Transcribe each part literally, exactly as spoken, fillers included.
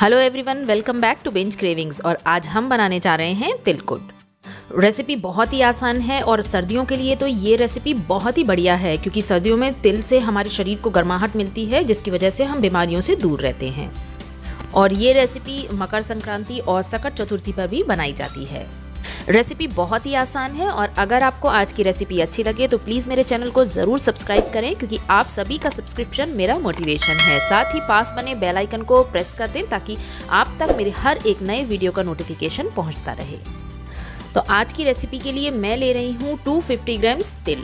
Hello everyone, welcome back to Binge Cravings. और आज हम बनाने जा रहे हैं तिलकुट। रेसिपी बहुत ही आसान है और सर्दियों के लिए तो ये रेसिपी बहुत ही बढ़िया है, क्योंकि सर्दियों में तिल से हमारे शरीर को गर्माहट मिलती है, जिसकी वजह से हम बीमारियों से दूर रहते हैं। और ये रेसिपी मकर संक्रांति और सकट चतुर्थी पर भी बनाई जाती है। रेसिपी बहुत ही आसान है और अगर आपको आज की रेसिपी अच्छी लगे तो प्लीज़ मेरे चैनल को ज़रूर सब्सक्राइब करें, क्योंकि आप सभी का सब्सक्रिप्शन मेरा मोटिवेशन है। साथ ही पास बने बेल आइकन को प्रेस कर दें ताकि आप तक मेरे हर एक नए वीडियो का नोटिफिकेशन पहुंचता रहे। तो आज की रेसिपी के लिए मैं ले रही हूँ दो सौ पचास ग्राम्स तिल।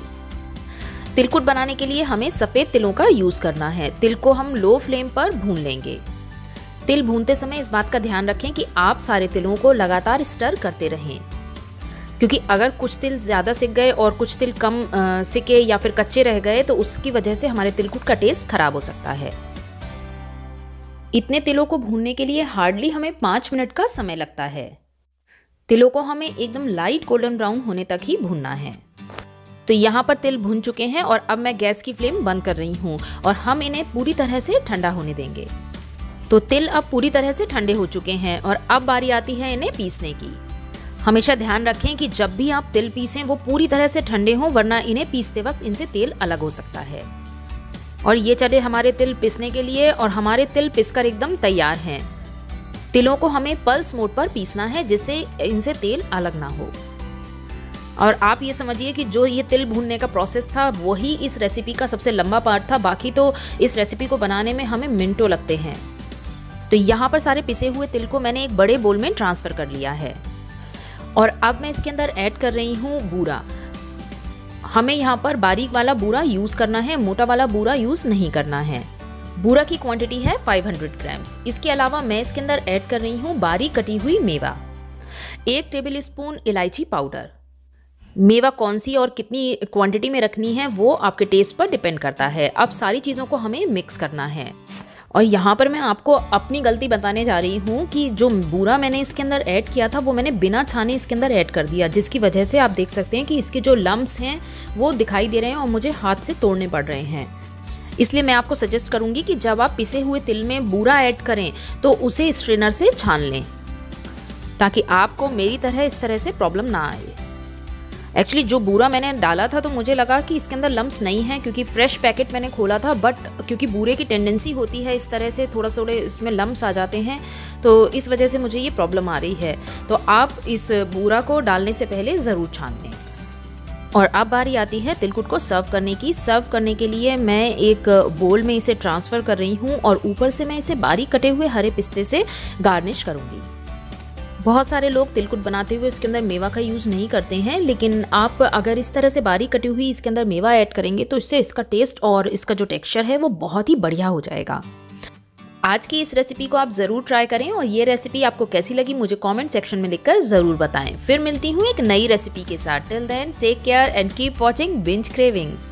तिलकुट बनाने के लिए हमें सफ़ेद तिलों का यूज़ करना है। तिल को हम लो फ्लेम पर भून लेंगे। तिल भूनते समय इस बात का ध्यान रखें कि आप सारे तिलों को लगातार स्टर करते रहें, क्योंकि अगर कुछ तिल ज़्यादा सिक गए और कुछ तिल कम सिके या फिर कच्चे रह गए तो उसकी वजह से हमारे तिलकुट का टेस्ट खराब हो सकता है। इतने तिलों को भूनने के लिए हार्डली हमें पाँच मिनट का समय लगता है। तिलों को हमें एकदम लाइट गोल्डन ब्राउन होने तक ही भूनना है। तो यहाँ पर तिल भून चुके हैं और अब मैं गैस की फ्लेम बंद कर रही हूँ और हम इन्हें पूरी तरह से ठंडा होने देंगे। तो तिल अब पूरी तरह से ठंडे हो चुके हैं और अब बारी आती है इन्हें पीसने की। हमेशा ध्यान रखें कि जब भी आप तिल पीसें वो पूरी तरह से ठंडे हों, वरना इन्हें पीसते वक्त इनसे तेल अलग हो सकता है। और ये चले हमारे तिल पिसने के लिए, और हमारे तिल पिसकर एकदम तैयार हैं। तिलों को हमें पल्स मोड पर पीसना है, जिससे इनसे तेल अलग ना हो। और आप ये समझिए कि जो ये तिल भूनने का प्रोसेस था वही इस रेसिपी का सबसे लंबा पार्ट था। बाकी तो इस रेसिपी को बनाने में हमें मिनटों लगते हैं। तो यहाँ पर सारे पिसे हुए तिल को मैंने एक बड़े बोल में ट्रांसफ़र कर लिया है और अब मैं इसके अंदर ऐड कर रही हूँ बूरा। हमें यहाँ पर बारीक वाला बूरा यूज़ करना है, मोटा वाला बूरा यूज़ नहीं करना है। बूरा की क्वांटिटी है पाँच सौ ग्राम्स। इसके अलावा मैं इसके अंदर ऐड कर रही हूँ बारीक कटी हुई मेवा, एक टेबल स्पून इलायची पाउडर। मेवा कौन सी और कितनी क्वांटिटी में रखनी है वो आपके टेस्ट पर डिपेंड करता है। अब सारी चीज़ों को हमें मिक्स करना है। और यहाँ पर मैं आपको अपनी गलती बताने जा रही हूँ कि जो बूरा मैंने इसके अंदर ऐड किया था वो मैंने बिना छाने इसके अंदर ऐड कर दिया, जिसकी वजह से आप देख सकते हैं कि इसके जो लम्ब्स हैं वो दिखाई दे रहे हैं और मुझे हाथ से तोड़ने पड़ रहे हैं। इसलिए मैं आपको सजेस्ट करूँगी कि जब आप पिसे हुए तिल में बूरा ऐड करें तो उसे स्ट्रेनर से छान लें, ताकि आपको मेरी तरह इस तरह से प्रॉब्लम ना आए। एक्चुअली जो बूरा मैंने डाला था तो मुझे लगा कि इसके अंदर लम्स नहीं है, क्योंकि फ्रेश पैकेट मैंने खोला था। बट क्योंकि बूरे की टेंडेंसी होती है इस तरह से थोड़ा थोड़े इसमें लम्स आ जाते हैं, तो इस वजह से मुझे ये प्रॉब्लम आ रही है। तो आप इस बूरा को डालने से पहले ज़रूर छान लें। और अब बारी आती है तिलकुट को सर्व करने की। सर्व करने के लिए मैं एक बोल में इसे ट्रांसफ़र कर रही हूँ और ऊपर से मैं इसे बारीक कटे हुए हरे पिस्ते से गार्निश करूँगी। बहुत सारे लोग तिलकुट बनाते हुए इसके अंदर मेवा का यूज़ नहीं करते हैं, लेकिन आप अगर इस तरह से बारीक कटी हुई इसके अंदर मेवा ऐड करेंगे तो इससे इसका टेस्ट और इसका जो टेक्सचर है वो बहुत ही बढ़िया हो जाएगा। आज की इस रेसिपी को आप ज़रूर ट्राई करें और ये रेसिपी आपको कैसी लगी मुझे कमेंट सेक्शन में लिखकर ज़रूर बताएं। फिर मिलती हूँ एक नई रेसिपी के साथ। Till then take care and keep watching Binge cravings.